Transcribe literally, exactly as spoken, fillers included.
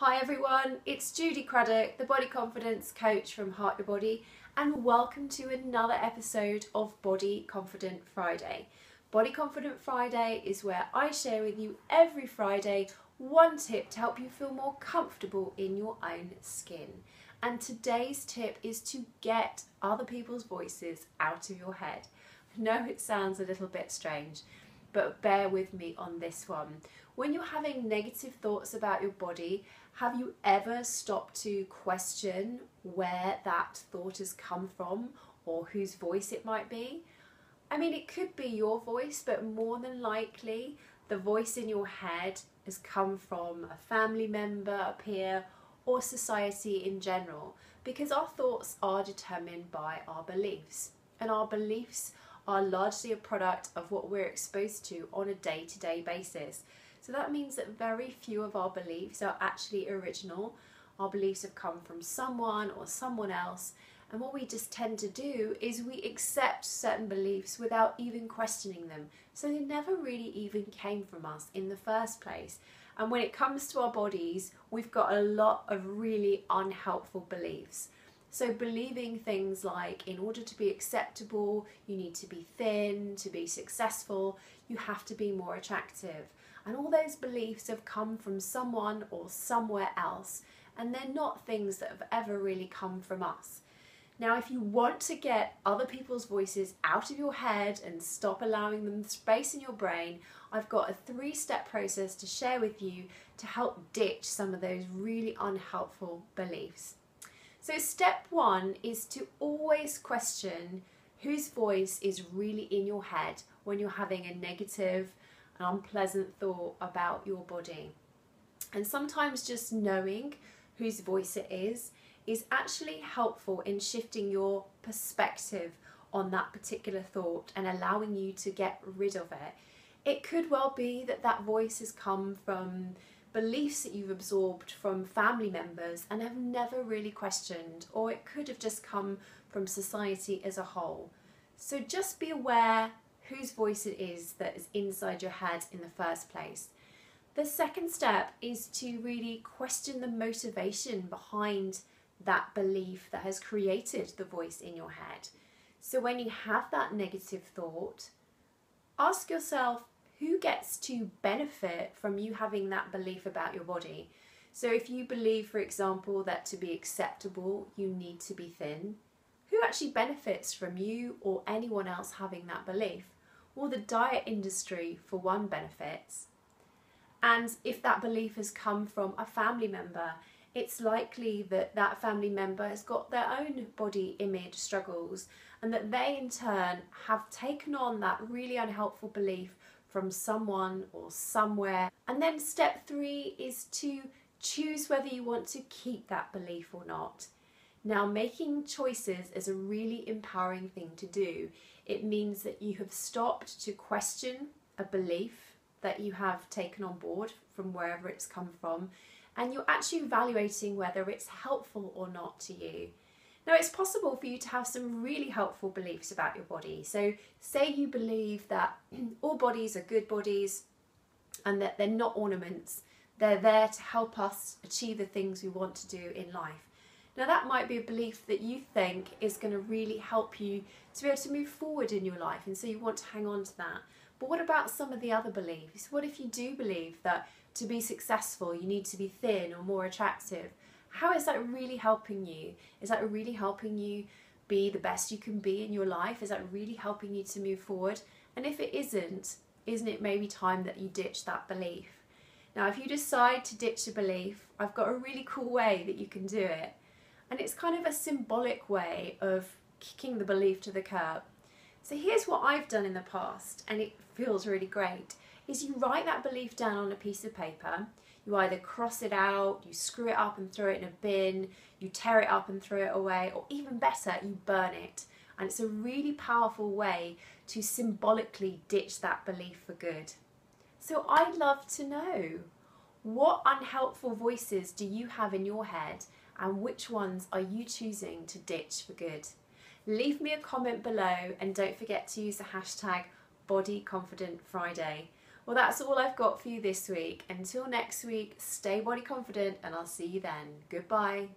Hi everyone, it's Judi Craddock, the Body Confidence Coach from Heart Your Body, and welcome to another episode of Body Confident Friday. Body Confident Friday is where I share with you every Friday one tip to help you feel more comfortable in your own skin. And today's tip is to get other people's voices out of your head. I know it sounds a little bit strange, but bear with me on this one. When you're having negative thoughts about your body, have you ever stopped to question where that thought has come from or whose voice it might be? I mean, it could be your voice, but more than likely, the voice in your head has come from a family member, a peer, or society in general, because our thoughts are determined by our beliefs, and our beliefs are largely a product of what we're exposed to on a day-to-day basis. So that means that very few of our beliefs are actually original. Our beliefs have come from someone or someone else, and what we just tend to do is we accept certain beliefs without even questioning them. So they never really even came from us in the first place. And when it comes to our bodies, we've got a lot of really unhelpful beliefs. So believing things like, in order to be acceptable, you need to be thin, to be successful, you have to be more attractive. And all those beliefs have come from someone or somewhere else, and they're not things that have ever really come from us. Now, if you want to get other people's voices out of your head and stop allowing them space in your brain, I've got a three-step process to share with you to help ditch some of those really unhelpful beliefs. So step one is to always question whose voice is really in your head when you're having a negative and unpleasant thought about your body. And sometimes just knowing whose voice it is is actually helpful in shifting your perspective on that particular thought and allowing you to get rid of it. It could well be that that voice has come from beliefs that you've absorbed from family members and have never really questioned, or it could have just come from society as a whole. So just be aware whose voice it is that is inside your head in the first place. The second step is to really question the motivation behind that belief that has created the voice in your head. So when you have that negative thought, ask yourself, who gets to benefit from you having that belief about your body? So if you believe, for example, that to be acceptable, you need to be thin, who actually benefits from you or anyone else having that belief? Well, the diet industry, for one, benefits. And if that belief has come from a family member, it's likely that that family member has got their own body image struggles, and that they in turn have taken on that really unhelpful belief from someone or somewhere. And then step three is to choose whether you want to keep that belief or not. Now, making choices is a really empowering thing to do. It means that you have stopped to question a belief that you have taken on board from wherever it's come from, and you're actually evaluating whether it's helpful or not to you. Now, it's possible for you to have some really helpful beliefs about your body. So say you believe that all bodies are good bodies and that they're not ornaments. They're there to help us achieve the things we want to do in life. Now, that might be a belief that you think is going to really help you to be able to move forward in your life, and so you want to hang on to that. But what about some of the other beliefs? What if you do believe that to be successful you need to be thin or more attractive? How is that really helping you? Is that really helping you be the best you can be in your life? Is that really helping you to move forward? And if it isn't, isn't it maybe time that you ditch that belief? Now, if you decide to ditch a belief, I've got a really cool way that you can do it. And it's kind of a symbolic way of kicking the belief to the curb. So here's what I've done in the past, and it feels really great, is you write that belief down on a piece of paper. You either cross it out, you screw it up and throw it in a bin, you tear it up and throw it away, or even better, you burn it. And it's a really powerful way to symbolically ditch that belief for good. So I'd love to know, what unhelpful voices do you have in your head, and which ones are you choosing to ditch for good? Leave me a comment below, and don't forget to use the hashtag Body Confident Friday. Well, that's all I've got for you this week. Until next week, stay body confident and I'll see you then. Goodbye.